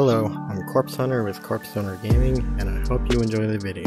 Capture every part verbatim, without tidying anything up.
Hello, I'm Corpse Hunter with Corpse Hunter Gaming, and I hope you enjoy the video.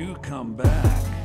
do come back.